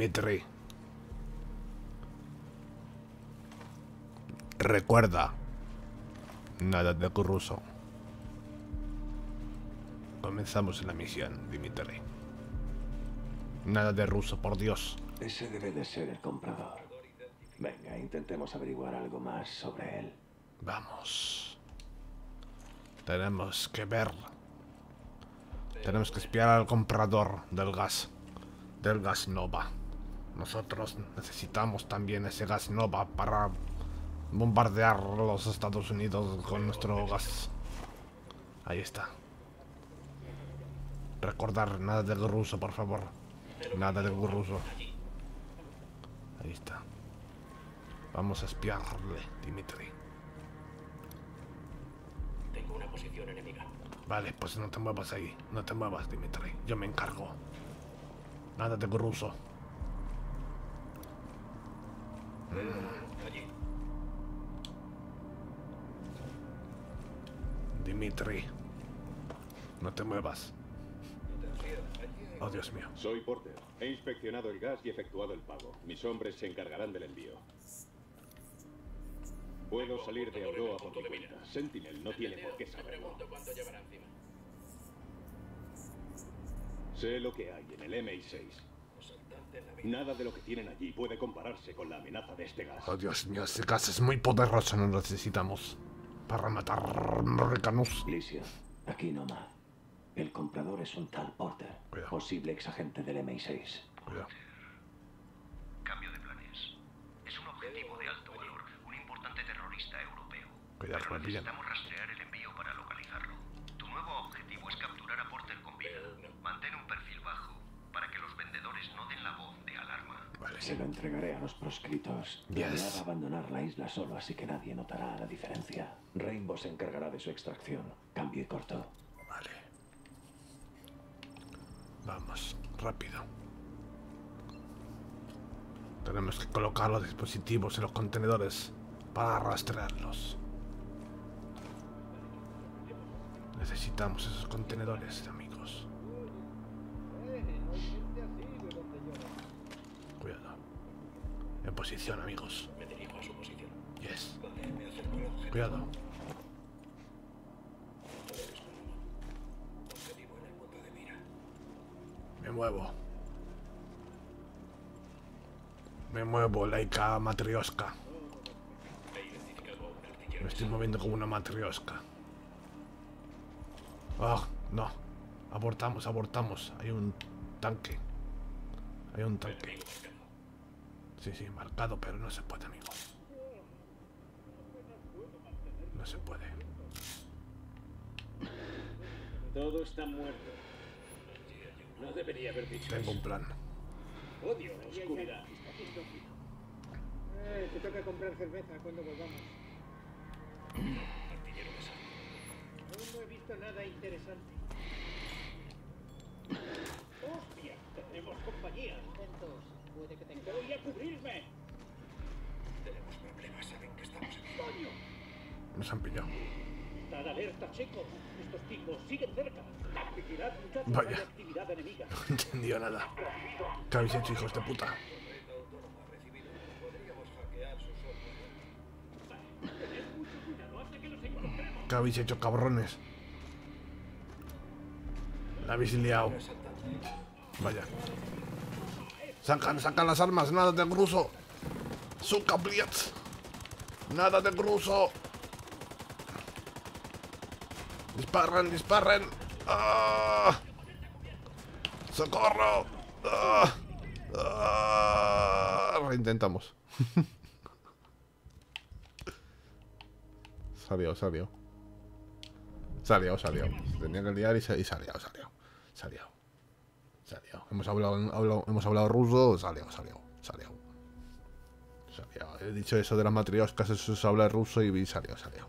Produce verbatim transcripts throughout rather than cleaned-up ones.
Dimitri. Recuerda. Nada de curruso. Comenzamos la misión, Dimitri. Nada de ruso, por Dios. Ese debe de ser el comprador. Venga, intentemos averiguar algo más sobre él. Vamos. Tenemos que ver. Tenemos que espiar al comprador del gas. Del gas Nova. Nosotros necesitamos también ese gas Nova para bombardear los Estados Unidos con nuestro gas. Ahí está. Recordar, nada del ruso, por favor. Nada del ruso. Ahí está. Vamos a espiarle, Dimitri. Tengo una posición enemiga. Vale, pues no te muevas ahí. No te muevas, Dimitri. Yo me encargo. Nada del ruso. Allí. Dimitri, no te muevas. Oh, Dios mío. Soy Porter. He inspeccionado el gas y efectuado el pago. Mis hombres se encargarán del envío. Puedo salir de Auroa por mi cuenta. Sentinel no tiene por qué saberlo. Sé lo que hay en el M I seis. Nada de lo que tienen allí puede compararse con la amenaza de este gas. Oh, Dios mío, este gas es muy poderoso. No lo necesitamos para matar recanos. Glicia, aquí nomás. El comprador es un tal Porter, cuidado, posible exagente del M I seis. Cuidado. Cambio de planes. Es un objetivo de alto valor, un importante terrorista europeo. Cuidado, pero necesitamos rastrear el envío para localizarlo. Tu nuevo objetivo es capturar a Porter con vida. Mantén un perfil bajo para que los vendedores no den la voz de alarma. Vale. Se lo entregaré a los proscritos. Yes. Deberá abandonar la isla solo, así que nadie notará la diferencia. Rainbow se encargará de su extracción. Cambio y corto. Vale. Vamos, rápido. Tenemos que colocar los dispositivos en los contenedores para rastrearlos. Necesitamos esos contenedores, amigos. Cuidado. En posición, amigos. Me dirijo a su posición. Yes. Cuidado. Me muevo. Me muevo, laica matrioska. Me estoy moviendo como una matrioska. Oh, no. Abortamos, abortamos. Hay un tanque. Hay un tanque. Sí, sí, marcado, pero no se puede, amigo. No se puede. Todo está muerto. No debería haber dicho. Tengo un plan. Odio la oscuridad. Eh, te toca comprar cerveza cuando volvamos. Artillero de sangre. Aún no he visto nada interesante. ¡Hostia! Tenemos compañía. Entonces, puede que tenga... ¡Voy a cubrirme! Tenemos problemas, saben que estamos en... ¡Coño! Nos han pillado. Estad alerta, chicos. Estos tipos siguen cerca. Actividad, muchachos, vaya. Actividad enemiga. No he entendido nada. ¿Qué habéis hecho, hijos de puta? ¿Qué habéis hecho, cabrones? La habéis liado. Vaya. Sacan, sacan las armas. Nada de gruso. Suka, blitz. Nada de gruso. Disparren, disparren. ¡Ah! ¡Socorro! ¡Ah! ¡Ah! Reintentamos. Salió, salió. Salió, salió. Tenía que liar y salió, salió. Salió. Salió. Hemos hablado, hablado, hemos hablado ruso. Salió, salió, salió. Salió. He dicho eso de las matrioscas, eso se habla ruso y salió, salió.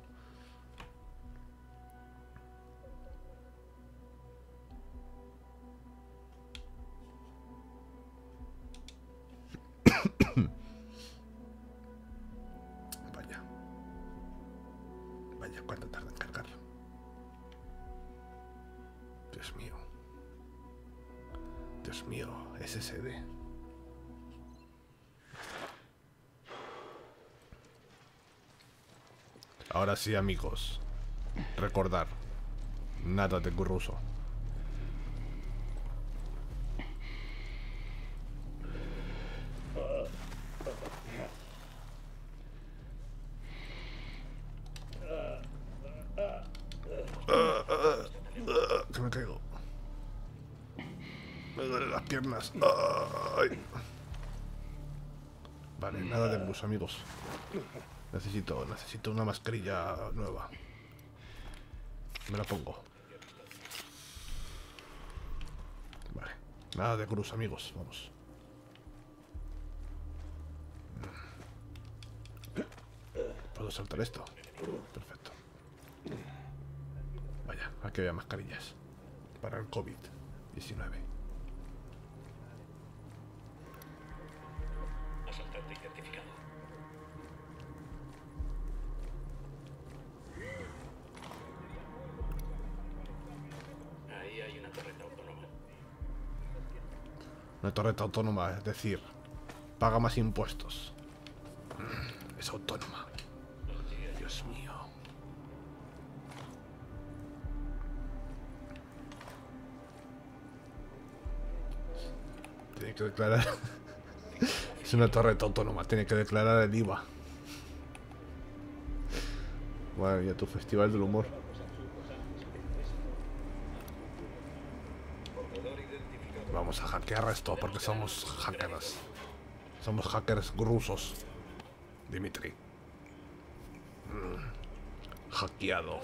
Dios mío, S S D. Ahora sí, amigos. Recordar. Nada de ruso. Que me caigo. Me duelen las piernas. Ay. Vale, nada de bus, amigos. Necesito, necesito una mascarilla nueva. Me la pongo. Vale, nada de cruz, amigos. Vamos. ¿Puedo saltar esto? Perfecto. Vaya, aquí había mascarillas para el COVID diecinueve. Asaltante identificado. Ahí hay una torreta autónoma. Una torreta autónoma, es decir, paga más impuestos. Es autónoma. Dios mío. Tiene que declarar. Es una torreta autónoma, tiene que declarar el I V A. Bueno, ya tu festival del humor. Vamos a hackear esto porque somos hackers. Somos hackers rusos. Dimitri. Mm. Hackeado.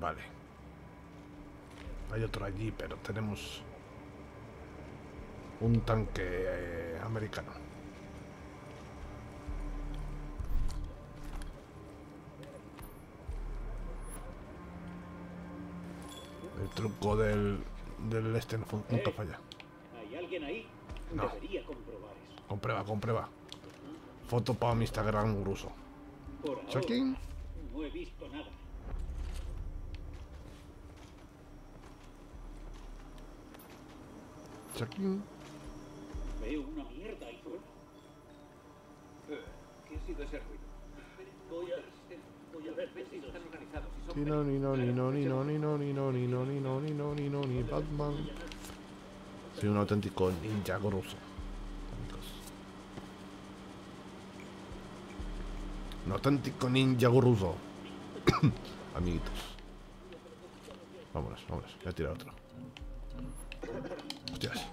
Vale. Hay otro allí, pero tenemos un tanque eh, americano. El truco del, del este no, nunca falla. ¿Hay alguien ahí? No. Debería comprobar eso. Comprueba, comprueba. Foto para mi Instagram ruso. Check-in. No he visto nada. Check-in. Veo una mierda ahí fuera. ¿Qué ha sido ese ruido? Voy a, voy a ver si están organizados. Ni no, ni no, ni no, ni no, ni no, ni no, ni no, ni no, ni no, ni no, ni Batman. Soy un auténtico ninja ruso. Un auténtico ninja ruso. Amiguitos. Vámonos, vámonos. Voy a tirar otro. Hostias.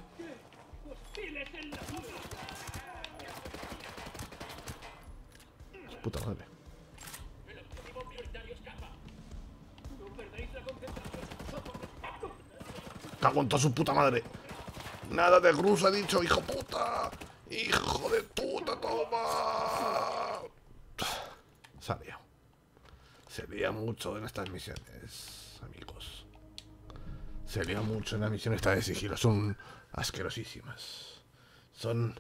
Puta madre. Cago en toda su puta madre. Nada de ruso ha dicho, hijo puta. Hijo de puta, toma. Se ha liado. Se lía mucho en estas misiones, amigos. Se lía mucho en las misiones estas de sigilo. Son asquerosísimas. Son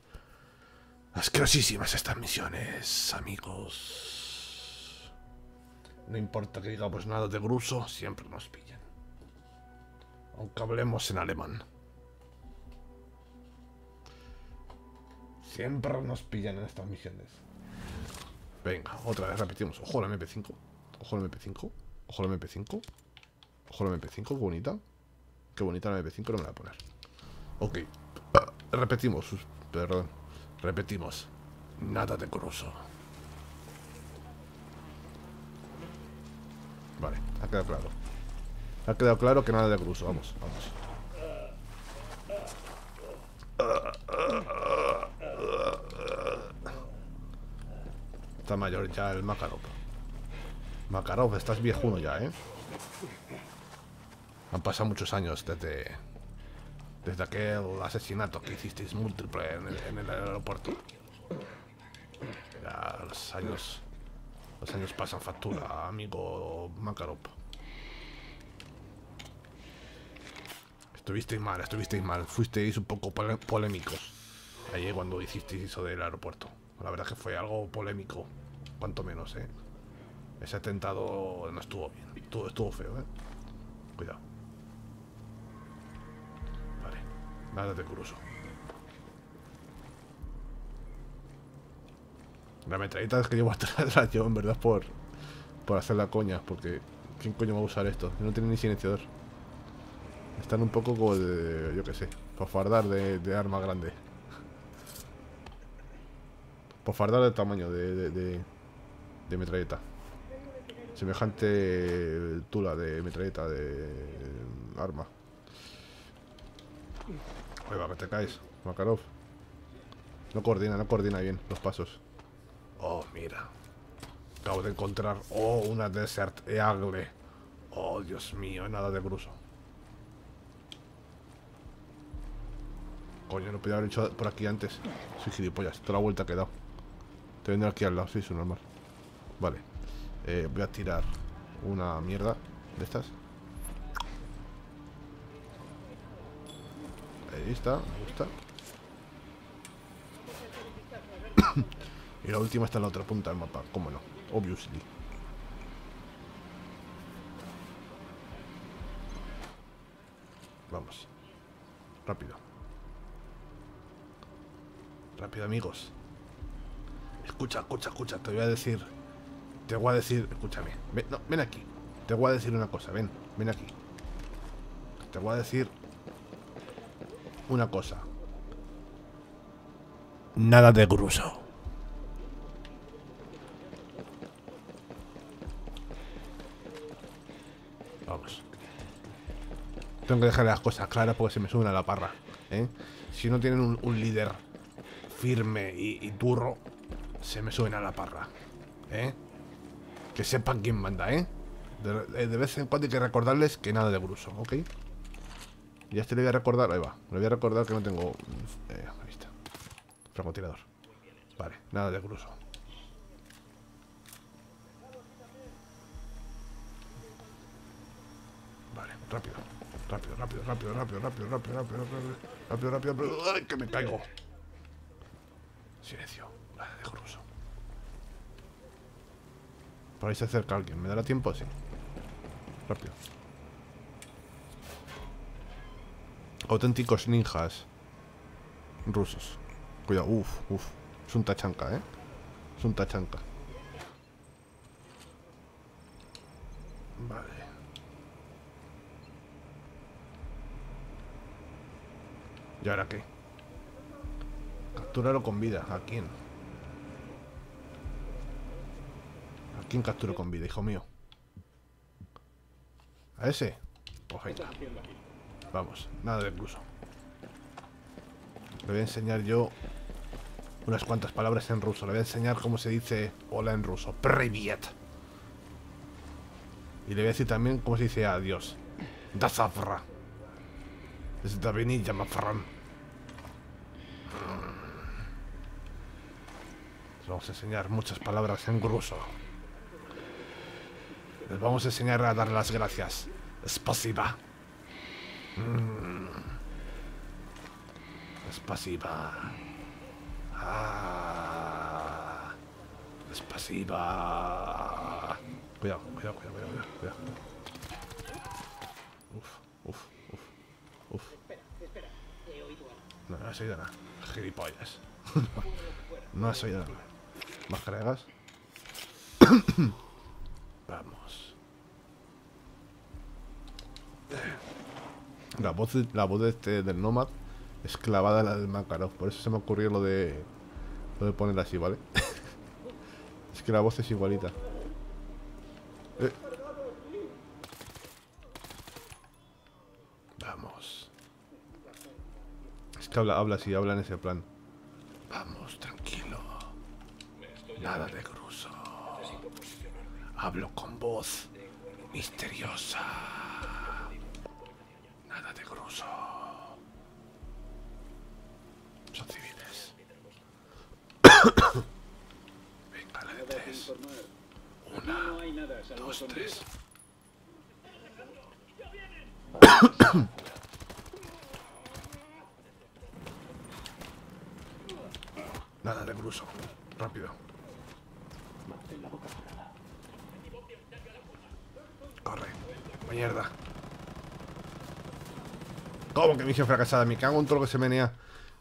asquerosísimas estas misiones, amigos. No importa que digamos nada de grueso, siempre nos pillan. Aunque hablemos en alemán. Siempre nos pillan en estas misiones. Venga, otra vez repetimos. Ojo al M P cinco. Ojo al M P cinco. Ojo al M P cinco. Ojo al M P cinco. Qué bonita. Qué bonita la M P cinco. No me la voy a poner. Ok. Repetimos. Perdón. Repetimos. Nada de coroso. Vale. Ha quedado claro. Ha quedado claro que nada de coroso. Vamos, vamos. Está mayor ya el Makarov. Makarov, estás viejuno ya, ¿eh? Han pasado muchos años desde desde aquel asesinato que hicisteis múltiple en el, en el aeropuerto. Ya, los años los años pasan factura, amigo Makarov. Estuvisteis mal, estuvisteis mal. Fuisteis un poco polémicos ayer cuando hicisteis eso del aeropuerto. La verdad que fue algo polémico, cuanto menos, ¿eh? Ese atentado no estuvo bien. Estuvo, estuvo feo, ¿eh? Cuidado. Vale. Nada de curioso. La metralleta es que llevo atrás yo, en verdad, por, por hacer la coña. Porque ¿quién coño va a usar esto? No tiene ni silenciador. Están un poco como de... yo qué sé. Por fardar de, de arma grande. Por fardar de tamaño de... de, de, de metralleta. Semejante tula de metralleta de arma. Ahí va, que te caes, Makarov. No coordina, no coordina bien los pasos. Oh, mira. Acabo de encontrar... oh, una Desert Eagle. Oh, Dios mío, nada de grueso. Coño, no podía haber hecho por aquí antes. Soy gilipollas, toda la vuelta que he dado. Te vendré aquí al lado, sí, es normal. Vale, eh, voy a tirar una mierda de estas. Ahí está, me gusta. Y la última está en la otra punta del mapa, cómo no, obviously. Vamos, rápido. Rápido, amigos. Escucha, escucha, escucha. Te voy a decir. Te voy a decir. Escúchame. Ven, no, ven aquí. Te voy a decir una cosa. Ven, ven aquí. Te voy a decir una cosa. Nada de grueso. Vamos. Tengo que dejar las cosas claras porque se me suben a la parra, ¿eh? Si no tienen un, un líder firme y, y turro, se me suena la parra, ¿eh? Que sepan quién manda, ¿eh? De, de vez en cuando hay que recordarles que nada de grueso, ¿ok? Y a este le voy a recordar, ahí va, le voy a recordar que no tengo... Eh, ahí está, francotirador. Vale, nada de grueso. Vale, rápido, rápido, rápido, rápido, rápido, rápido, rápido, rápido, rápido, rápido, rápido, rápido. ¡Ay, que me caigo! Silencio, nada de grueso. Por ahí se acerca alguien. ¿Me dará tiempo? Sí. Rápido. Auténticos ninjas rusos. Cuidado, uff, uff. Es un Tachanka, ¿eh? Es un Tachanka. Vale. ¿Y ahora qué? Capturarlo con vida. ¿A quién? ¿A quién capturo con vida, hijo mío? ¿A ese? Pues venga. Vamos, nada de incluso. Le voy a enseñar yo unas cuantas palabras en ruso. Le voy a enseñar cómo se dice hola en ruso. Privyet. Y le voy a decir también cómo se dice adiós. Dasavra. Zdavinilla mafram. Vamos a enseñar muchas palabras en ruso. Les vamos a enseñar a dar las gracias. Spasiba. Mm. Spasiba. Ah. Spasiba. Cuidado, cuidado, cuidado, cuidado, cuidado. Uf, uf, uf, uf. Espera, espera. He oído algo. No, no has oído nada. Gilipollas. No has oído nada. Máscara de gas. Vamos. La voz, la voz de este, del Nómad es clavada a la del Makarov. Por eso se me ocurrió lo de Lo de poner así, ¿vale? Es que la voz es igualita, eh. Vamos. Es que habla, habla así, habla en ese plan. Vamos, tranquilo. Nada de grueso. Hablo con voz misteriosa. Nada de grueso. Son civiles. Venga, la de tres. Una, dos, tres. Nada de grueso. Rápido. Corre, mierda. ¿Cómo que misión fracasada? Me cago en todo lo que se menea.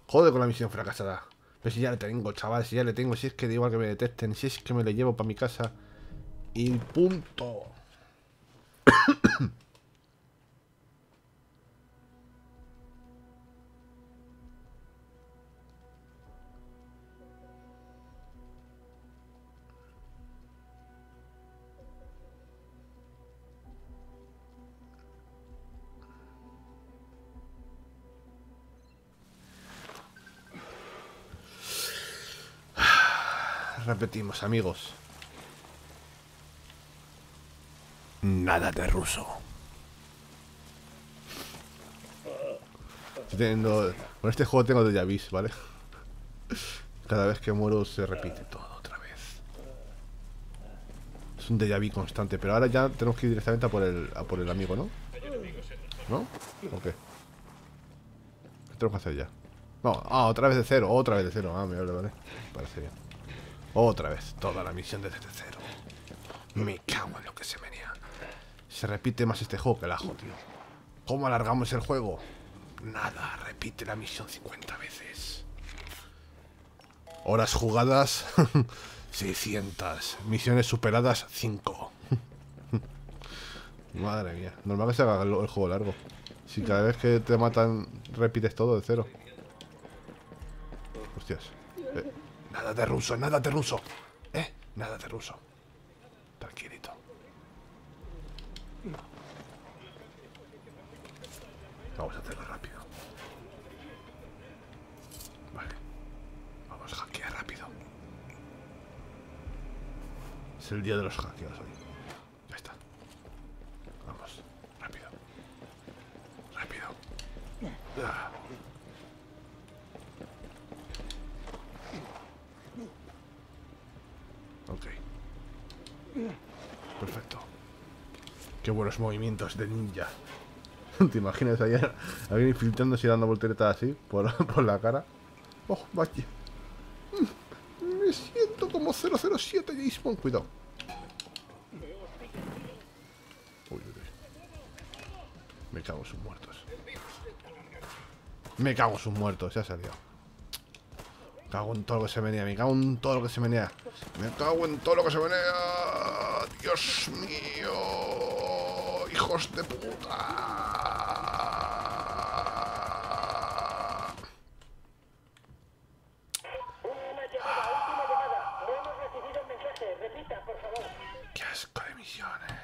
Joder con la misión fracasada. Pero si ya le tengo, chaval, si ya le tengo. Si es que da igual que me detesten, si es que me le llevo para mi casa y punto. Repetimos, amigos. Nada de ruso. Teniendo... Con este juego tengo déjà vu, ¿vale? Cada vez que muero se repite todo otra vez. Es un déjà vu constante, pero ahora ya tenemos que ir directamente a por el, a por el amigo, ¿no? ¿No? ¿O qué? ¿Qué tenemos que hacer ya? No, ah, otra vez de cero, otra vez de cero. Ah, me vale, vale. Parece bien. Otra vez, toda la misión desde cero. Me cago en lo que se venía. Se repite más este juego que la jodido. ¿Cómo alargamos el juego? Nada, repite la misión cincuenta veces. Horas jugadas seiscientas. Misiones superadas cinco. Madre mía, normal que se haga el juego largo. Si cada vez que te matan repites todo de cero. Hostias. Eh. Nada de ruso, nada de ruso. ¿Eh? Nada de ruso. Tranquilito. Vamos a hacerlo rápido. Vale. Vamos a hackear rápido. Es el día de los hackeos hoy. Ya está. Vamos. Rápido. Rápido. Ah. Ok. Perfecto. Qué buenos movimientos de ninja. ¿Te imaginas ayer alguien infiltrándose y dando volteretas así por, por la cara? ¡Oh, vaya! Me siento como cero cero siete, James Bond. Cuidado. Uy, uy, uy. Me cago en sus muertos. Me cago en sus muertos, ya salió. Me cago en todo lo que se menea, me cago en todo lo que se menea. Me cago en todo lo que se menea. Dios mío. Hijos de puta. Qué asco de misiones.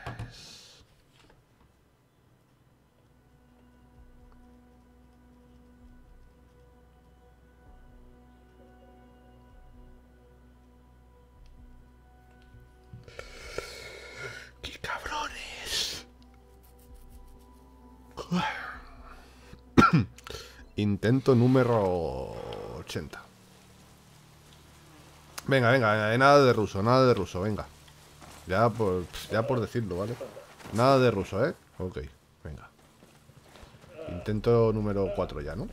Intento número ochenta. Venga, venga, venga, nada de ruso, nada de ruso, venga. Ya por, ya por decirlo, ¿vale? Nada de ruso, ¿eh? Ok, venga. Intento número cuatro ya, ¿no?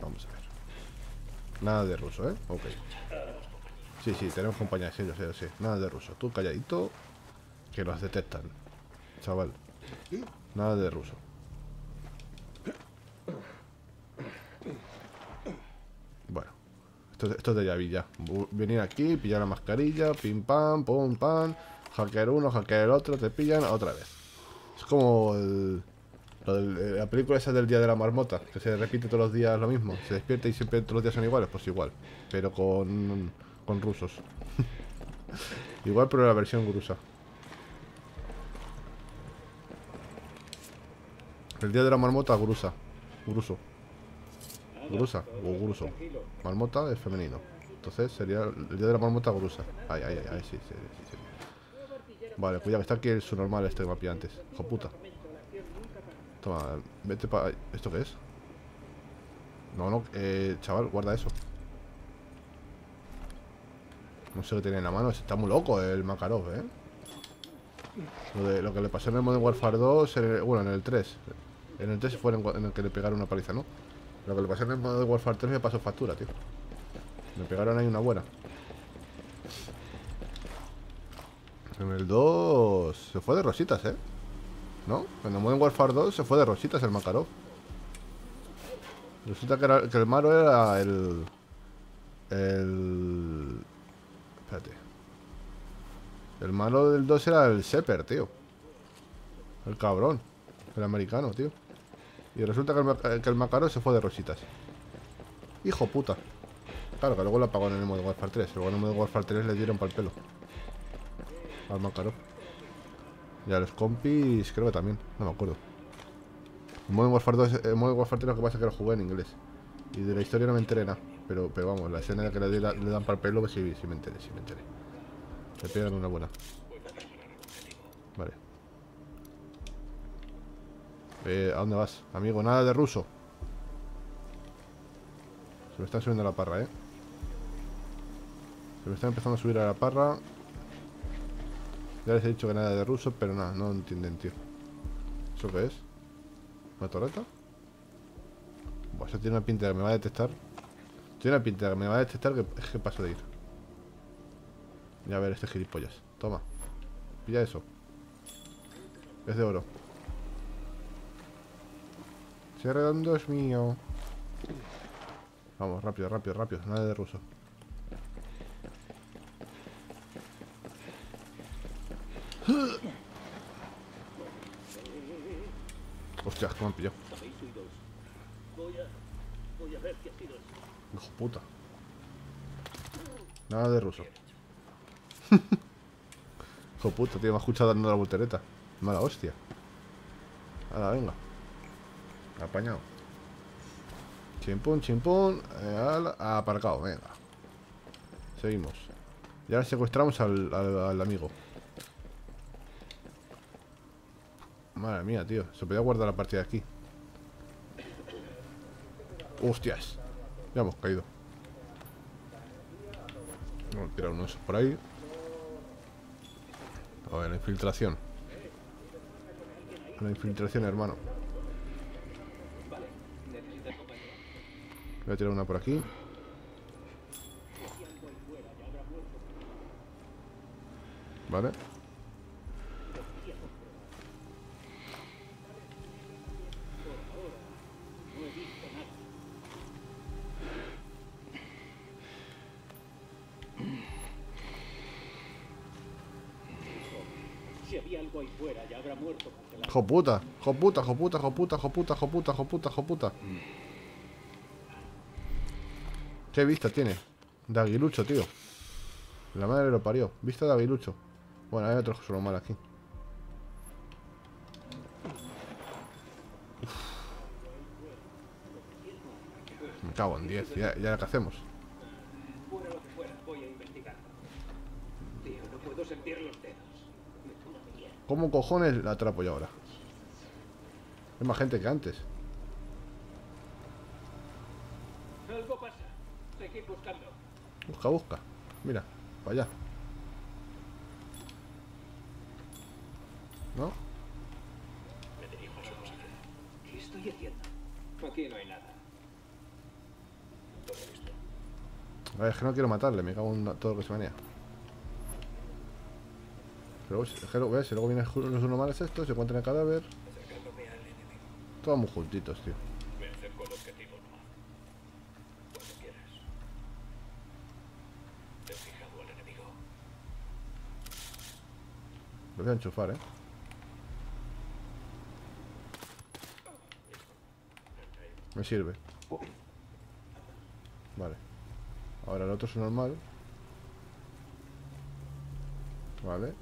Vamos a ver. Nada de ruso, ¿eh? Ok. Sí, sí, tenemos compañía, sí, yo sé, yo sé. Nada de ruso, tú calladito. Que los detectan, chaval. Nada de ruso. Bueno, esto, esto es de llavi ya. Venir aquí, pillar la mascarilla, pim pam, pum pam. Hackear uno, hackear el otro, te pillan otra vez. Es como el, lo del, la película esa del día de la marmota, que se repite todos los días lo mismo. Se despierta y siempre todos los días son iguales, pues igual. Pero con, con rusos. Igual pero la versión rusa. El día de la marmota grusa. Gruso. Grusa o gruso. Marmota es femenino. Entonces sería el día de la marmota grusa. Ay, ay, ay, ay sí, sí, sí, sí. Vale, cuidado, está aquí el subnormal este mapia antes. Hijo puta. Toma, vete para... ¿Esto qué es? No, no, eh, chaval, guarda eso. No sé qué tiene en la mano, está muy loco el Makarov, eh. Lo, de, lo que le pasó en el Modern Warfare dos, en el, bueno, en el tres. En el tres fue en, en el que le pegaron una paliza, ¿no? Lo que le pasó en el Modern Warfare tres me pasó factura, tío. Me pegaron ahí una buena. En el dos se fue de rositas, ¿eh? ¿No? En el Modern Warfare dos se fue de rositas el Makarov. Resulta que, era, que el malo era el... El... Espérate. El malo del dos era el Shepper, tío. El cabrón. El americano, tío. Y resulta que el, que el Makarov se fue de rositas. Hijo puta. Claro, que luego lo apagó en el Modern Warfare tres. Luego en el Modern Warfare tres le dieron pa'l pelo al Makarov. Y a los compis creo que también. No me acuerdo. El Modern Warfare dos, el Modern Warfare tres, lo que pasa es que lo jugué en inglés y de la historia no me enteré nada. Pero, pero vamos, la escena que le, de la, le dan pa'l pelo, que sí, sí me enteré, sí me enteré. Le pegan una buena. Vale. Eh, ¿a dónde vas? Amigo, nada de ruso. Se me están subiendo a la parra, eh. Se me están empezando a subir a la parra. Ya les he dicho que nada de ruso, pero nada, no entienden, tío. ¿Eso qué es? ¿Una torreta? Buah, eso tiene una pinta que me va a detectar. Tiene una pinta que me va a detectar que es que paso de ir. Ya a ver este gilipollas. Toma. Pilla eso. Es de oro. Si redondo es mío. Vamos, rápido, rápido, rápido. Nada de ruso. Hostias, que me han pillado. Hijo puta. Nada de ruso. Hijo puta, tío, me ha escuchado dando la voltereta. Mala hostia. Ahora, venga. Apañado. Chimpón, chimpón. Aparcado, venga. Seguimos. Y ahora secuestramos al, al, al amigo. Madre mía, tío. Se podía guardar la partida aquí. Hostias. Ya hemos caído. Vamos a tirar unos por ahí. A ver, la infiltración. La infiltración, hermano. Voy a tirar una por aquí. Vale. Joputa, joputa, joputa, joputa, joputa, joputa, joputa, joputa. ¿Qué vista tiene? De aguilucho, tío. La madre lo parió. Vista de aguilucho. Bueno, hay otro solo mal aquí. Uf. Me cago en diez. Ya, ya qué hacemos. ¿Cómo cojones la atrapo yo ahora? Hay más gente que antes. Algo pasa. Seguid buscando. Busca, busca. Mira, para allá. ¿No? Me dirijo a la cosa. ¿Qué estoy haciendo? Aquí no hay nada. Todo listo. A ver, es que no quiero matarle. Me cago en todo lo que se menea. Pero es que luego, si luego vienen los normales estos, se encuentran el cadáver. Todos muy juntitos, tío. Me acerco al objetivo, Nómad. Cuando quieras. Te he fijado al enemigo. Lo voy a enchufar, eh. Me sirve. Vale. Ahora el otro es normal. Vale.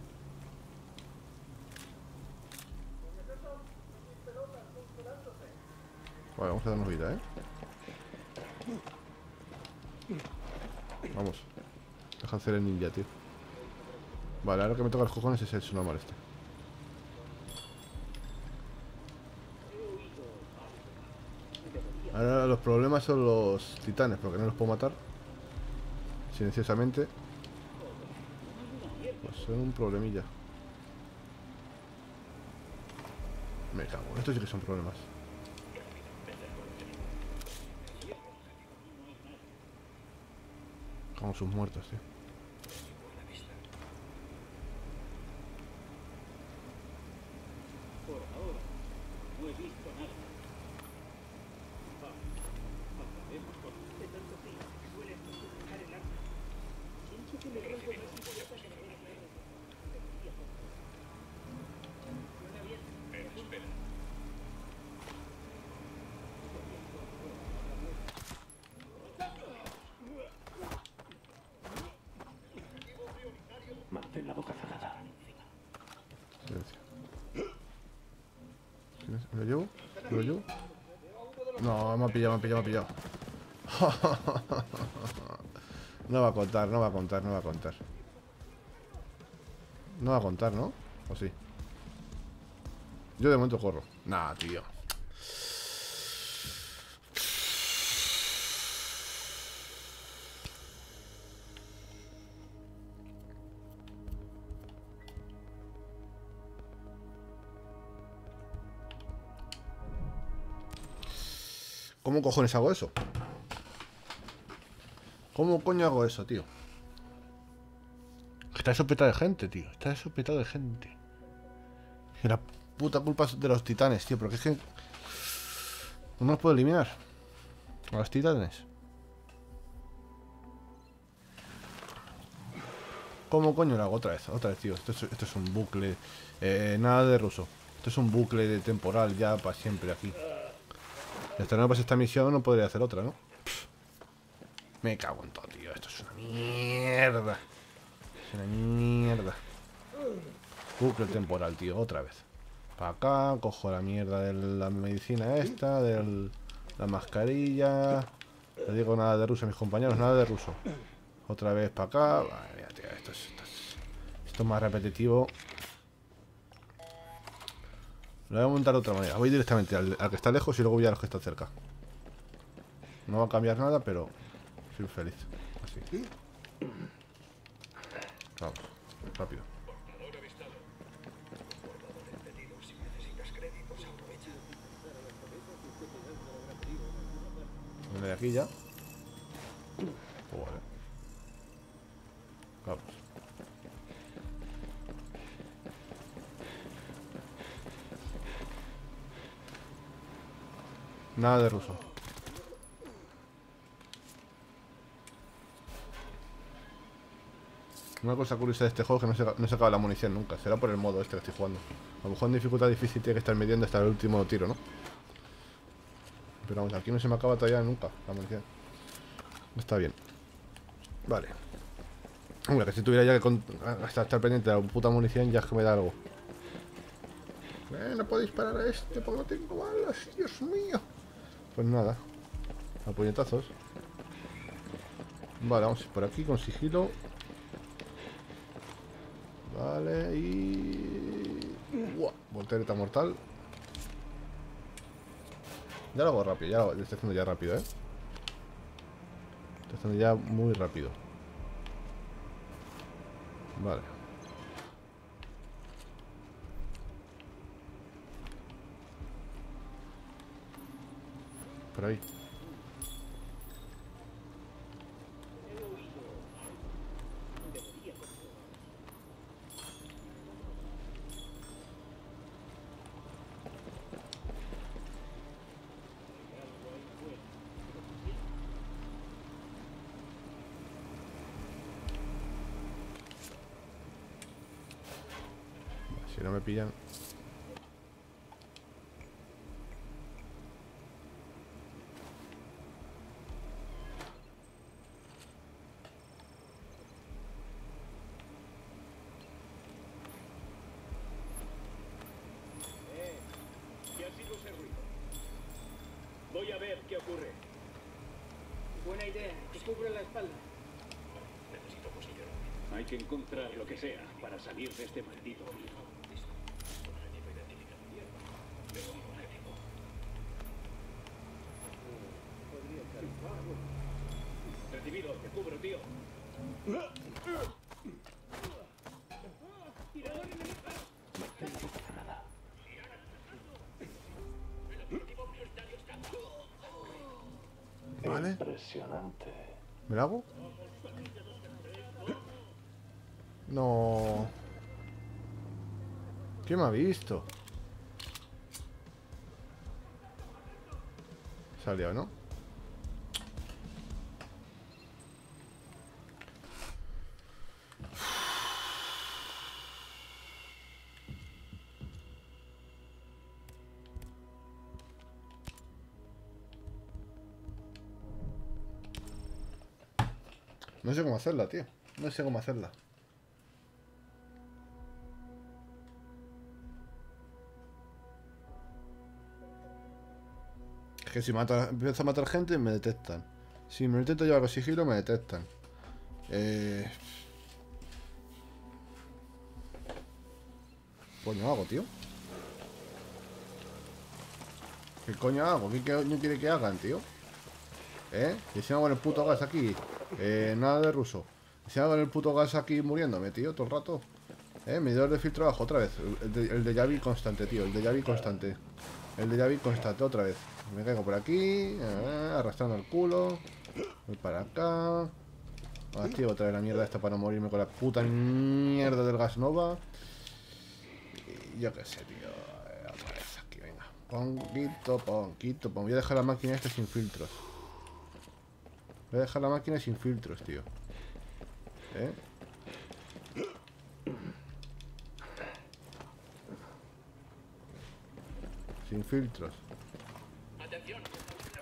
Vale, vamos a darnos vida, ¿eh? Vamos. Deja hacer el ninja, tío. Vale, ahora que me toca los cojones es el Nómad este. Ahora los problemas son los titanes, porque no los puedo matar silenciosamente. Pues son un problemilla. Me cago, estos sí que son problemas. Como sus muertos, tío. Ten la boca cerrada. Silencio. Silencio. ¿Me lo llevo? ¿Me lo llevo? No, me ha pillado, me ha pillado, me ha pillado. No va a contar, no va a contar, no va a contar. No va a contar, ¿no? ¿O sí? Yo de momento corro. Nah, tío. ¿Cómo cojones hago eso? ¿Cómo coño hago eso, tío? Está sopetado de gente, tío. Está sopetado de gente. Y la puta culpa es de los titanes, tío. Porque es que no los puedo eliminar. A los titanes. ¿Cómo coño lo hago? Otra vez, otra vez, tío. Esto es, esto es un bucle. Eh, nada de ruso. Esto es un bucle de temporal ya para siempre aquí. Si hasta no pasa esta misión, no podría hacer otra, ¿no? Pff. Me cago en todo, tío. Esto es una mierda. Es una mierda. Bucle temporal, tío. Otra vez. Para acá, cojo la mierda de la medicina esta, de la mascarilla. Le digo nada de ruso a mis compañeros, nada de ruso. Otra vez para acá. Madre mía, tío. Esto es, esto es, esto es más repetitivo. Lo voy a montar de otra manera. Voy directamente al, al que está lejos y luego voy a los que están cerca. No va a cambiar nada, pero soy feliz. Así. Vamos, rápido. Viene de aquí ya. Oh, vale. Vamos. Nada de ruso. Una cosa curiosa de este juego es que no se, no se acaba la munición nunca. Será por el modo este que estoy jugando. A lo mejor en dificultad difícil tiene que estar midiendo hasta el último tiro, ¿no? Pero vamos, aquí no se me acaba todavía nunca la munición. Está bien. Vale. Hombre, que si tuviera ya que con, hasta estar pendiente de la puta munición ya es que me da algo. Eh, no puedo disparar a este porque no tengo balas, Dios mío. Pues nada, a puñetazos. Vale, vamos a ir por aquí con sigilo. Vale, y... ¡Buah! Voltereta mortal. Ya lo hago rápido, ya lo, lo estoy haciendo ya rápido, ¿eh? Lo estoy haciendo ya muy rápido. Vale. Por ahí. Si no me pillan. Hay que encontrar lo que sea para salir de este maldito olvido. Recibido, te cubro, tío. Vale. Impresionante. ¿Me lo hago? No. ¿Quién me ha visto? Se ha liado, ¿no? No sé cómo hacerla, tío. No sé cómo hacerla. que si mato, empiezo a matar gente, me detectan. Si me intento llevar con sigilo, me detectan. Eh... Pues no hago, tío. ¿Qué coño hago? ¿Qué coño quiere que hagan, tío? ¿Eh? Que se hago con el puto gas aquí. Eh, nada de ruso. Que se hago con el puto gas aquí muriéndome, tío, todo el rato. Eh, medidor de filtro abajo, otra vez. El de Javi constante, tío. El de Javi constante. El de Javi constante, otra vez. Me caigo por aquí. Eh, arrastrando el culo. Voy para acá. Activo otra vez la mierda esta para no morirme con la puta mierda del gas Nova. Y yo qué sé, tío. Otra vez aquí, venga. Ponquito, ponquito, pon. Voy a dejar la máquina esta sin filtros. Voy a dejar la máquina sin filtros, tío. ¿Eh? Sin filtros.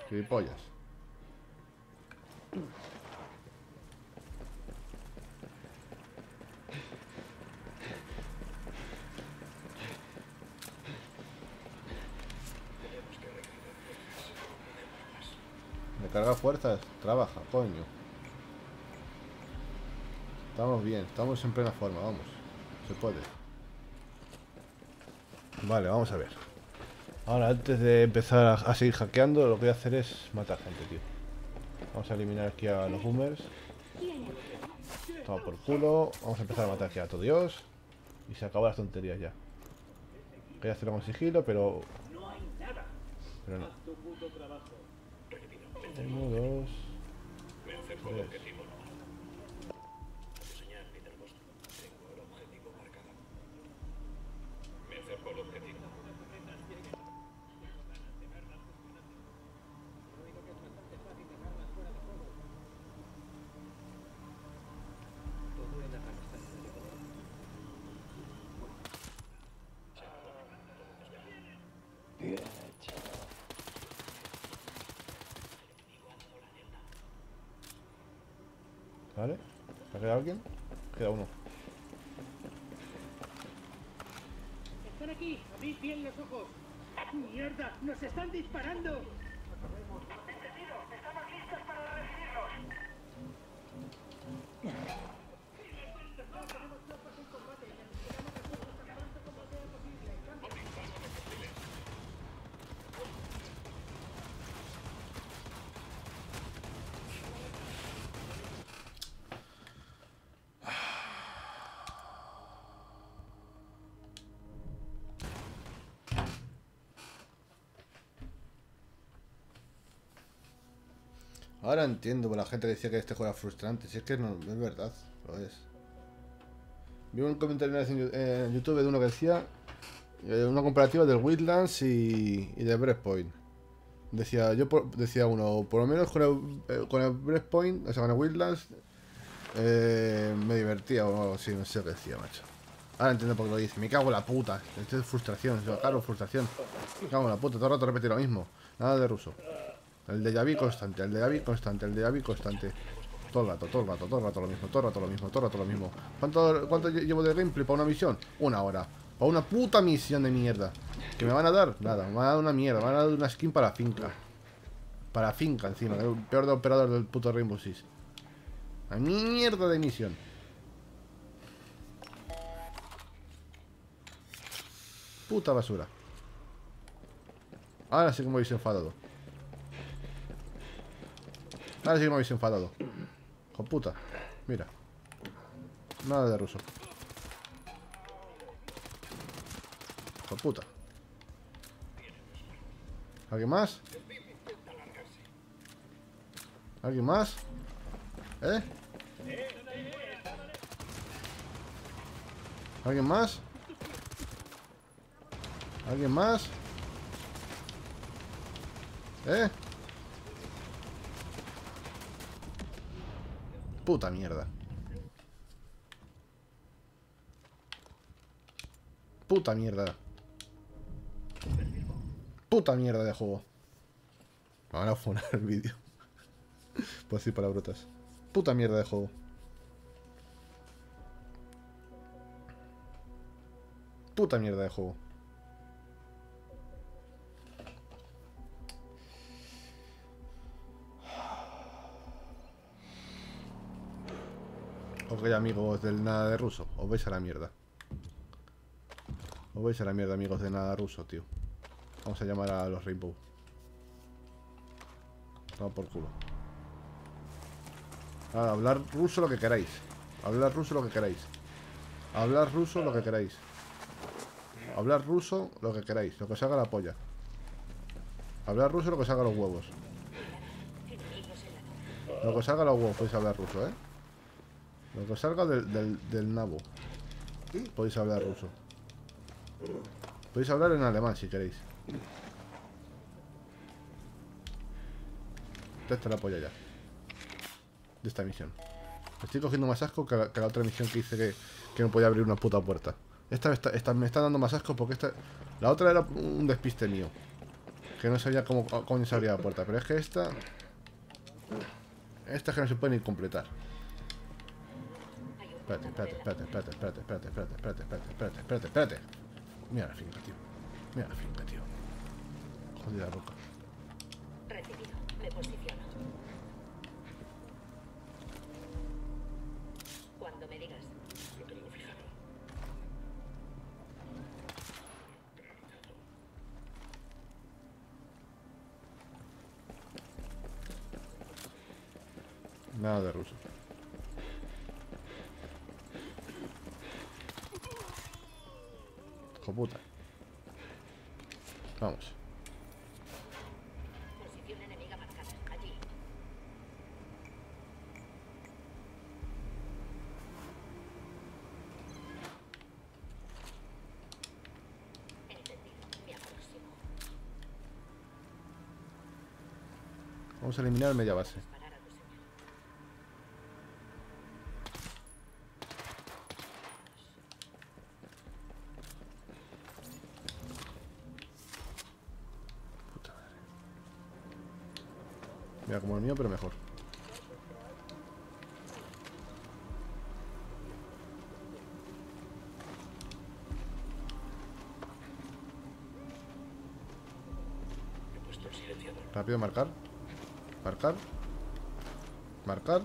Gilipollas. Me carga fuerzas. Trabaja, coño. Estamos bien, estamos en plena forma, vamos. Se puede. Vale, vamos a ver. Ahora, antes de empezar a, a seguir hackeando, lo que voy a hacer es matar gente, tío. Vamos a eliminar aquí a los boomers. Toma por culo. Vamos a empezar a matar aquí a todo Dios. Y se acaban las tonterías ya. Quería hacerlo con sigilo, pero... Pero no. Uno, dos... Tres. ¿Vale? ¿Se ha quedado alguien? Queda uno. Están aquí, abrid bien los ojos. ¡Mierda! ¡Nos están disparando! Entendido, estamos listos para recibirlos. Ahora entiendo por la gente que decía que este juego era frustrante. Si es que no, es verdad, lo es. Vi un comentario en YouTube de uno que decía una comparativa del Wildlands y, y del Breakpoint. Decía yo por, decía uno, por lo menos con el, con el Breakpoint, o sea, con el Wildlands, eh, me divertía o algo así, no sé qué decía, macho. Ahora entiendo por qué lo dice. Me cago en la puta. Esto es frustración, yo, claro, frustración. Me cago en la puta, todo el rato repetí lo mismo. Nada de ruso. El de Yavi constante, el de Yavi constante, el de Yavi constante. Todo el rato, todo el rato, todo el rato lo mismo, todo el rato lo mismo, todo el rato lo mismo. ¿Cuánto, cuánto llevo de gameplay para una misión? Una hora. Para una puta misión de mierda. ¿Que me van a dar? Nada, me van a dar una mierda, me van a dar una skin para finca. Para finca encima, el peor de operador del puto Rainbow Six. La mierda de misión. Puta basura. Ahora sí que me habéis enfadado. Ahora sí que me habéis enfadado. Con puta. Mira. Nada de ruso. Con puta. ¿Alguien más? ¿Alguien más? ¿Eh? ¿Alguien más? ¿Alguien más? ¿Eh? Puta mierda. Puta mierda. Puta mierda de juego. Me van a funar el vídeo. Puedo decir palabrotas. Puta mierda de juego. Puta mierda de juego. que hay, amigos del nada de ruso. Os vais a la mierda. Os vais a la mierda, amigos de nada ruso, tío. Vamos a llamar a los Rainbow. No, por culo. Ah, hablar ruso lo que queráis. Hablar ruso lo que queráis. Hablar ruso lo que queráis. Hablar ruso lo que queráis. Lo que os haga la polla. Hablar ruso lo que os haga los huevos. Lo que os haga los huevos podéis hablar ruso, ¿eh? Lo que os salga del, del, del nabo. Podéis hablar ruso. Podéis hablar en alemán si queréis. Ya está la polla ya. De esta misión. Estoy cogiendo más asco que la, que la otra misión que hice que, que no podía abrir una puta puerta. Esta, esta, esta me está dando más asco porque esta... La otra era un despiste mío. Que no sabía cómo, cómo se abría la puerta. Pero es que esta... Esta es que no se puede ni completar. Espérate, espérate, espérate, espérate, espérate, espérate, espérate, espérate, espérate, espérate, espérate, espérate. Mira la finca, tío. Mira la finca, tío. Jodida boca. Recibido, me posiciono. Cuando me digas, lo tengo fijado. Nada de ruso. Puta. Vamos. Posición enemiga marcada. Allí. Entendido. Me aproximo. Vamos a eliminar media base. Como el mío, pero mejor. Rápido, marcar. Marcar. Marcar.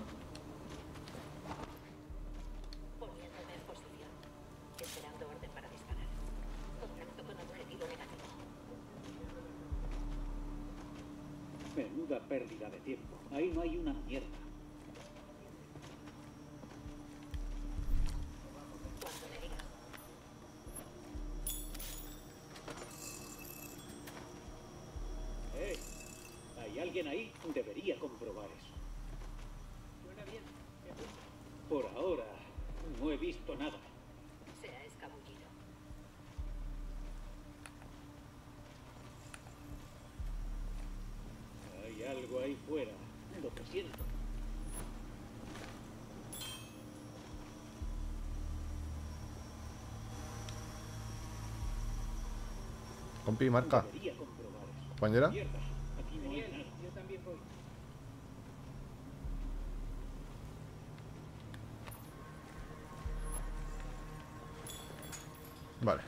Compi, marca. Compañera. Yo también voy. Vale.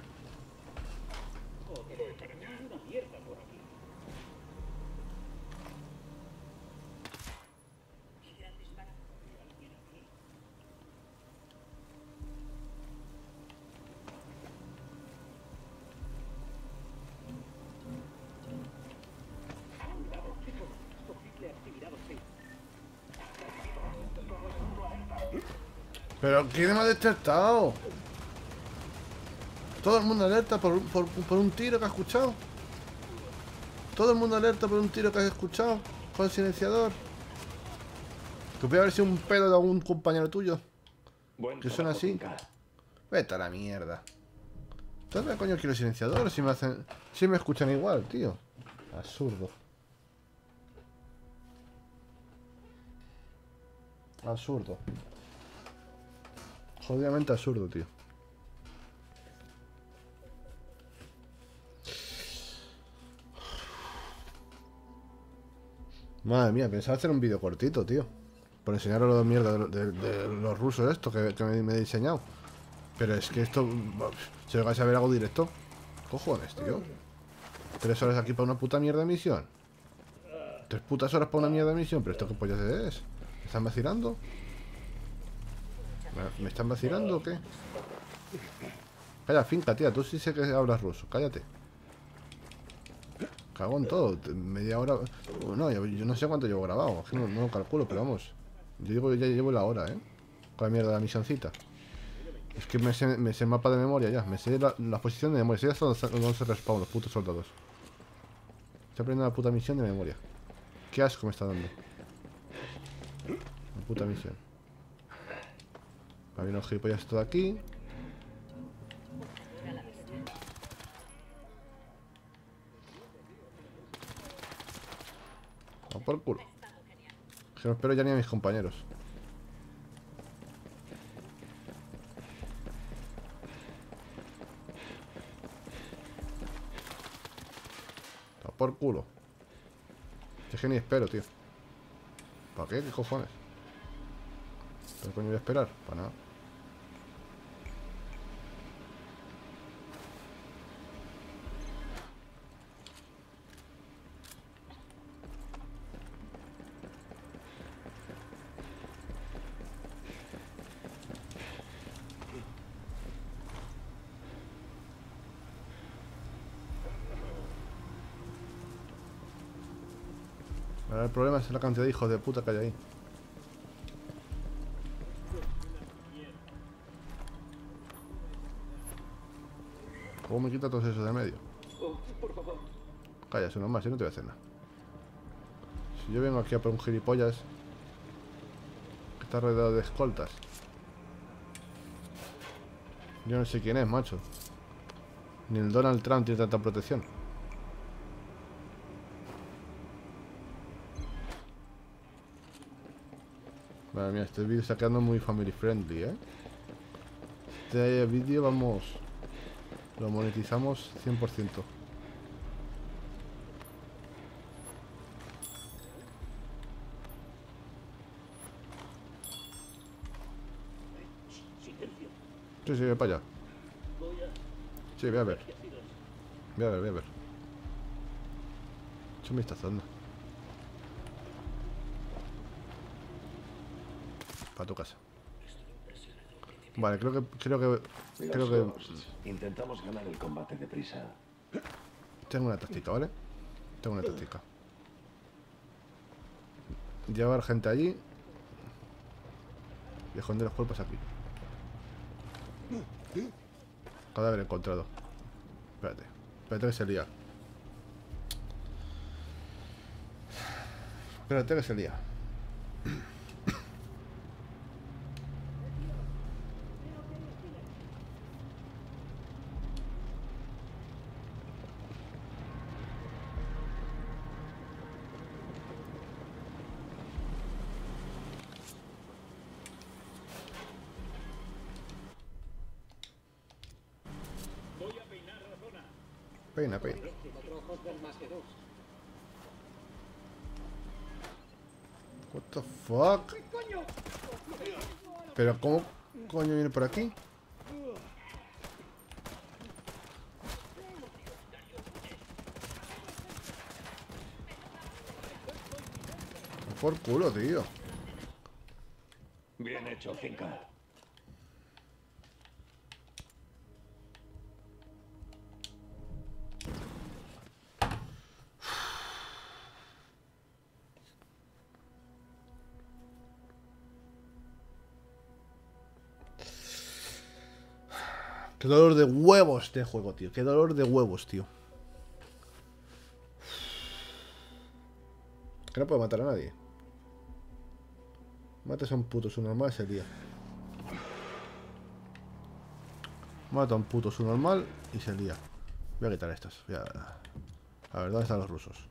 ¿Pero quién me ha despertado? Todo el mundo alerta por, por, por un tiro que has escuchado. Todo el mundo alerta por un tiro que has escuchado. Con el silenciador. Que puede haber sido un pedo de algún compañero tuyo. Buen que suena así. Vete a la mierda. ¿Dónde coño quiero el silenciador? Si me hacen, si me escuchan igual, tío. Absurdo. Absurdo. Jodidamente absurdo, tío. Madre mía, pensaba hacer un vídeo cortito, tío. Por enseñaros lo de mierda de, de, de los rusos esto que, que me, me he diseñado. Pero es que esto... Si lo vais a ver algo directo. Cojones, tío. Tres horas aquí para una puta mierda de misión. Tres putas horas para una mierda de misión. Pero esto qué pollas es. ¿Me están vacilando? ¿Me están vacilando o qué? Espera, finca, tía, tú sí sé que hablas ruso, cállate. Cago en todo, media hora. No, yo, yo no sé cuánto llevo grabado, es que no, no lo calculo, pero vamos. Yo digo, ya llevo la hora, ¿eh? Con la mierda de la misioncita. Es que me sé, me sé el mapa de memoria ya, me sé la, la posición de memoria, sé hasta donde se respawn los putos soldados. Estoy aprendiendo la puta misión de memoria. Qué asco me está dando. La puta misión. Había unos gilipollas esto de aquí. A por culo. Que no espero ya ni a mis compañeros. A por culo. Es que ni espero, tío. ¿Para qué? ¿Qué cojones? ¿Qué coño voy a esperar? Para nada. Ahora el problema es la cantidad de hijos de puta que hay ahí. ¿Cómo me quita todos esos de medio? Cállate, uno más, yo no te voy a hacer nada. Si yo vengo aquí a por un gilipollas que está rodeado de escoltas. Yo no sé quién es, macho. Ni el Donald Trump tiene tanta protección. Vale, mira, este vídeo está quedando muy family friendly, ¿eh? Este vídeo, vamos, lo monetizamos cien por ciento. Sí, sí, ve para allá. Sí, voy a ver. Voy a ver, voy a ver. Eso me está dando. Para tu casa. Vale, creo que creo que creo que intentamos ganar el combate deprisa. Tengo una táctica, ¿vale? Tengo una táctica. Llevar gente allí y esconder los cuerpos aquí. Cadáver encontrado. Espérate, espérate que se lía. Espérate que se lía. Peina, peina. What the fuck? Pero ¿cómo coño viene por aquí? Por culo, tío. Bien hecho, finca. Qué dolor de huevos este juego, tío. Qué dolor de huevos, tío. Que no puedo matar a nadie. Matas a un puto subnormal ese día. Mata a un puto subnormal y se lía. Voy a quitar estas. Voy a... a ver, ¿dónde están los rusos?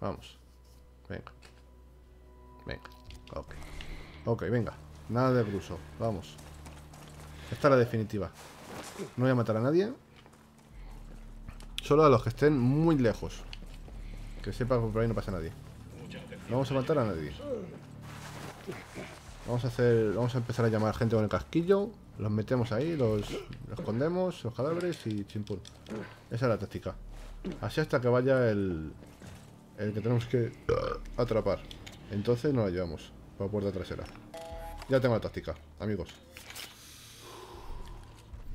Vamos. Venga. Venga. Ok. Ok, venga. Nada de ruso. Vamos. Esta es la definitiva. No voy a matar a nadie. Solo a los que estén muy lejos. Que sepa que por ahí no pasa nadie. No vamos a matar a nadie. Vamos a hacer. Vamos a empezar a llamar gente con el casquillo. Los metemos ahí, los, los escondemos, los cadáveres y chimpum. Esa es la táctica. Así hasta que vaya el. El que tenemos que atrapar. Entonces nos la llevamos. Por la puerta trasera. Ya tengo la táctica, amigos.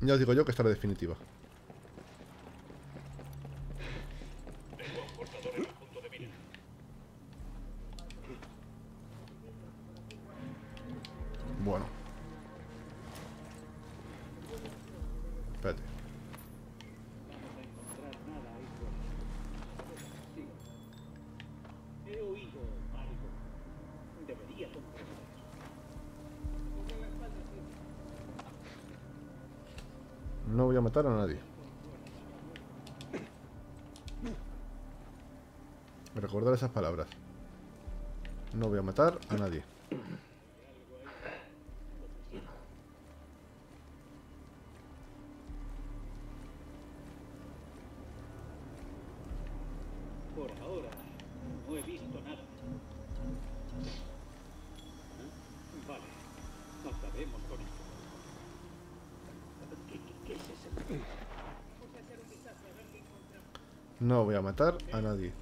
Ya os digo yo que esta es la definitiva. Bueno. Espérate. No voy a matar a nadie. Recordar esas palabras. No voy a matar a nadie. No voy a matar a nadie.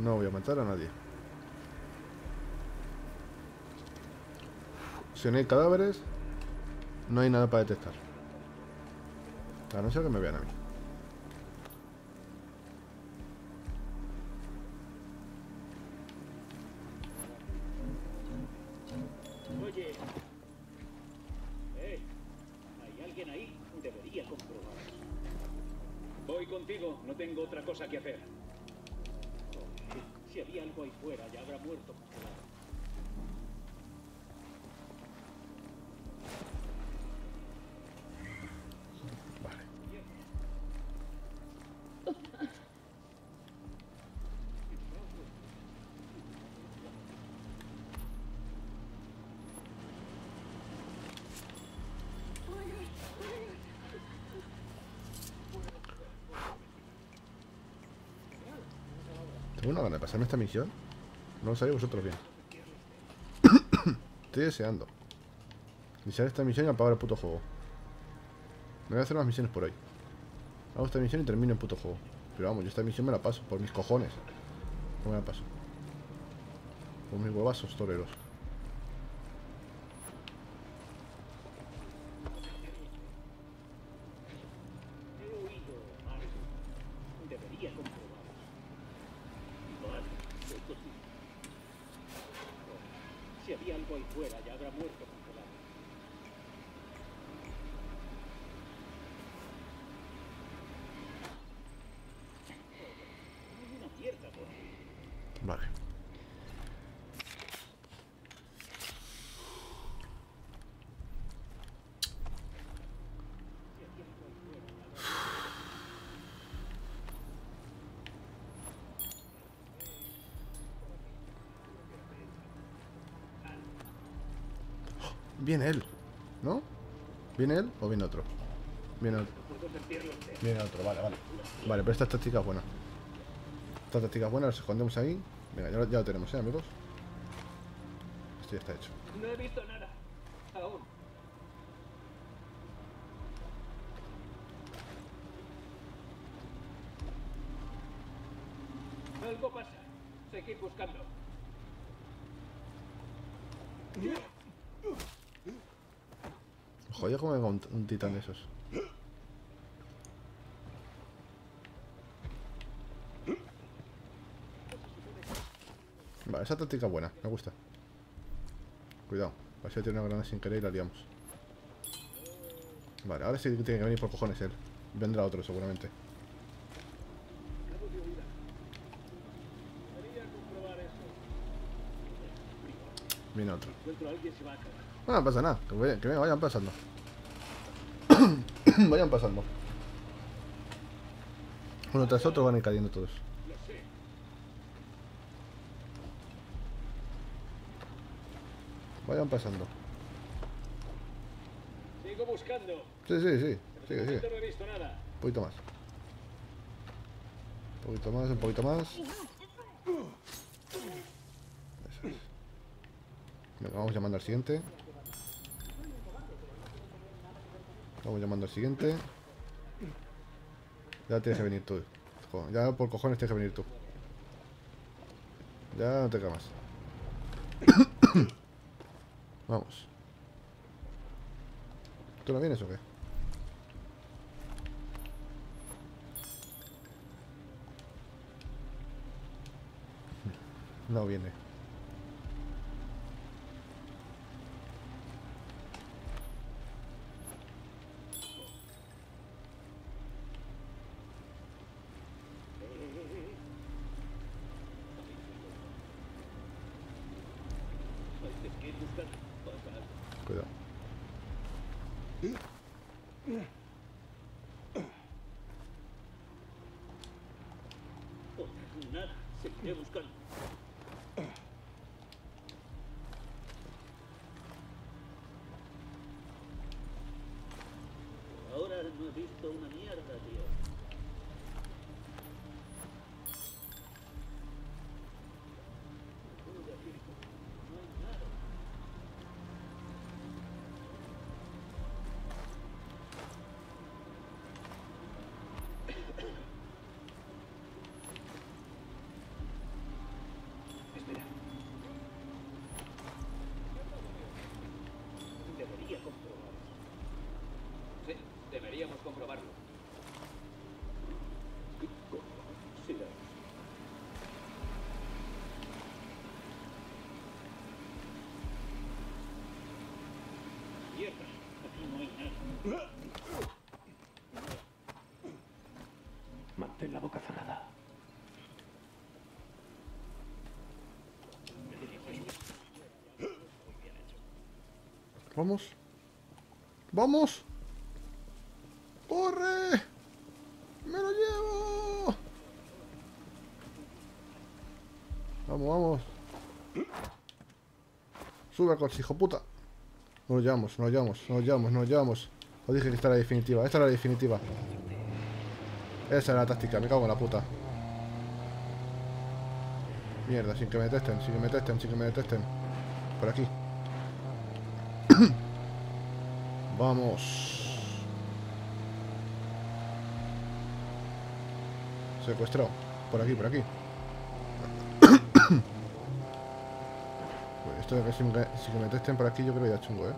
No voy a matar a nadie. Si no hay cadáveres, no hay nada para detectar. A no ser que me vean a mí. Oye. Eh, hay alguien ahí. Debería comprobar. Voy contigo. No tengo otra cosa que hacer. Si había algo ahí fuera, ya habrá muerto. Vale. Tengo una gana de pasarme esta misión. No lo sabéis vosotros bien. Estoy deseando iniciar esta misión y apagar el puto juego. Me voy a hacer unas misiones por hoy. Hago esta misión y termino el puto juego. Pero vamos, yo esta misión me la paso. Por mis cojones. No me la paso. Por mis huevazos toreros. Vale. Viene él, ¿no? ¿Viene él o viene otro? Viene otro. Viene otro, vale, vale. Vale, pero esta táctica es buena. Esta táctica es buena, nos escondemos ahí. Venga, ya lo, ya lo tenemos, ¿eh, amigos? Esto ya está hecho. No he visto nada. Aún. Algo pasa. Seguid buscando. Joder, como venga un, un titán de esos. Vale, esa táctica es buena, me gusta. Cuidado, a ver si tiene una granada sin querer y la liamos. Vale, ahora sí tiene que venir por cojones él. Vendrá otro seguramente. Viene otro. Bueno, no pasa nada, que, que vayan pasando. Vayan pasando. Uno tras otro van a ir cayendo todos. Vayan pasando. Sigo buscando. Sí, sí, sí. Sigue, sigue. No he visto nada. Un poquito más. Un poquito más, un poquito más. Eso es. Venga, vamos llamando al siguiente. Vamos llamando al siguiente. Ya tienes que venir tú. Ya por cojones tienes que venir tú. Ya no te camas. Vamos. ¿Tú no vienes o qué? No viene. Cuidado. Nada, seguiré buscando. Ahora no he visto una mierda, tío. Deberíamos comprobarlo. Mierda, aquí no hay nada. Mantén la boca cerrada. Vamos. Vamos. ¡Corre! ¡Me lo llevo! Vamos, vamos. Sube al coche, hijo puta. No lo llevamos, no lo llevamos, no lo llevamos, no lo llevamos. Os dije que esta era la definitiva, esta era la definitiva. Esa era la táctica, me cago en la puta. Mierda, sin que me detesten, sin que me detesten, sin que me detesten. Por aquí. Vamos. Secuestrado. Por aquí, por aquí. Pues esto de que si me, si me testen por aquí, yo creo que ya chungo, ¿eh?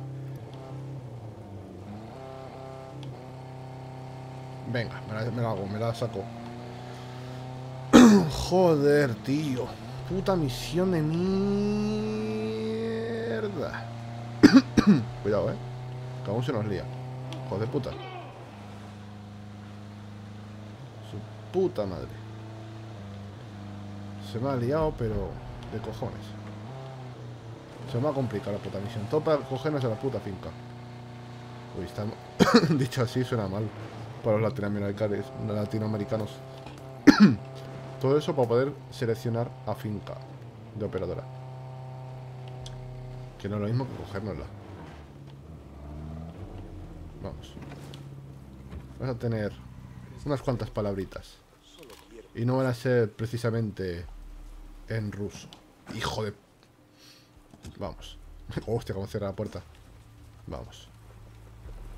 Venga, me la, me la hago, me la saco. Joder, tío. Puta misión de mierda. Cuidado, ¿eh? Que aún se nos lía. Joder, puta. Puta madre. Se me ha liado, pero de cojones. Se me ha complicado la puta misión. Todo para cogernos a la puta finca. Uy, está... Dicho así suena mal para los latinoamericanos, latinoamericanos. Todo eso para poder seleccionar a finca de operadora, que no es lo mismo que cogérnosla. Vamos. Vamos a tener unas cuantas palabritas. Y no van a ser precisamente en ruso. Hijo de... Vamos. Hostia, cómo cierra la puerta. Vamos.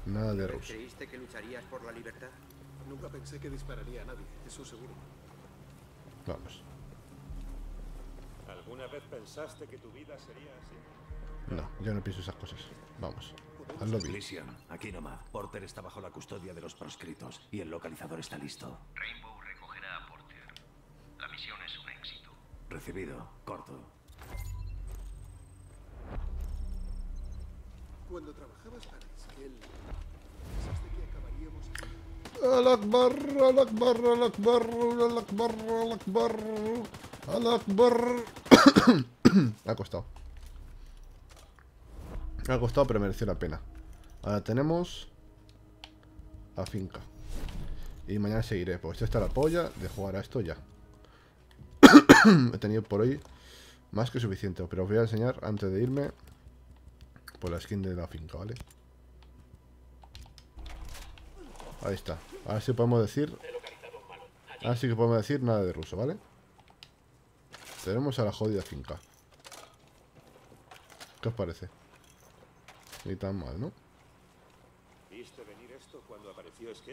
Nada de ruso. ¿Creíste que lucharías por la libertad? Nunca pensé que dispararía a nadie, eso seguro. Vamos. ¿Alguna vez pensaste que tu vida sería así? No, yo no pienso esas cosas. Vamos. Lisian, aquí Nómad. Porter está bajo la custodia de los proscritos y el localizador está listo. Rainbow recogerá a Porter. La misión es un éxito. Recibido. Corto. Cuando trabajabas para Israel, pensaste que acabaríamos... Al-Akbar, Al-Akbar, Al-Akbar, Al-Akbar, Al-Akbar, Al-Akbar. Ha costado. Me ha costado, pero mereció la pena. Ahora tenemos a finca. Y mañana seguiré. Pues esta es la polla de jugar a esto ya. He tenido por hoy más que suficiente. Pero os voy a enseñar antes de irme por la skin de la finca, ¿vale? Ahí está. Ahora sí podemos decir... Ahora sí que podemos decir nada de ruso, ¿vale? Tenemos a la jodida finca. ¿Qué os parece? Ni tan mal, ¿no?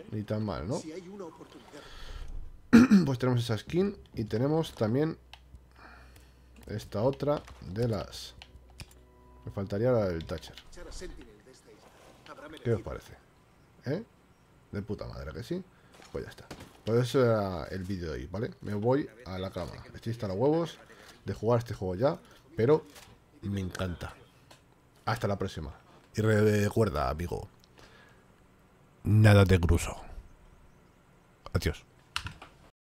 Ni tan mal, ¿no? Pues tenemos esa skin y tenemos también esta otra de las... Me faltaría la del Thatcher. ¿Qué os parece? ¿Eh? De puta madre que sí. Pues ya está. Pues eso era el vídeo de hoy, ¿vale? Me voy a la cama. Estoy hasta los huevos de jugar este juego ya, pero me encanta. Hasta la próxima. Y recuerda, amigo, nada de grueso. Adiós.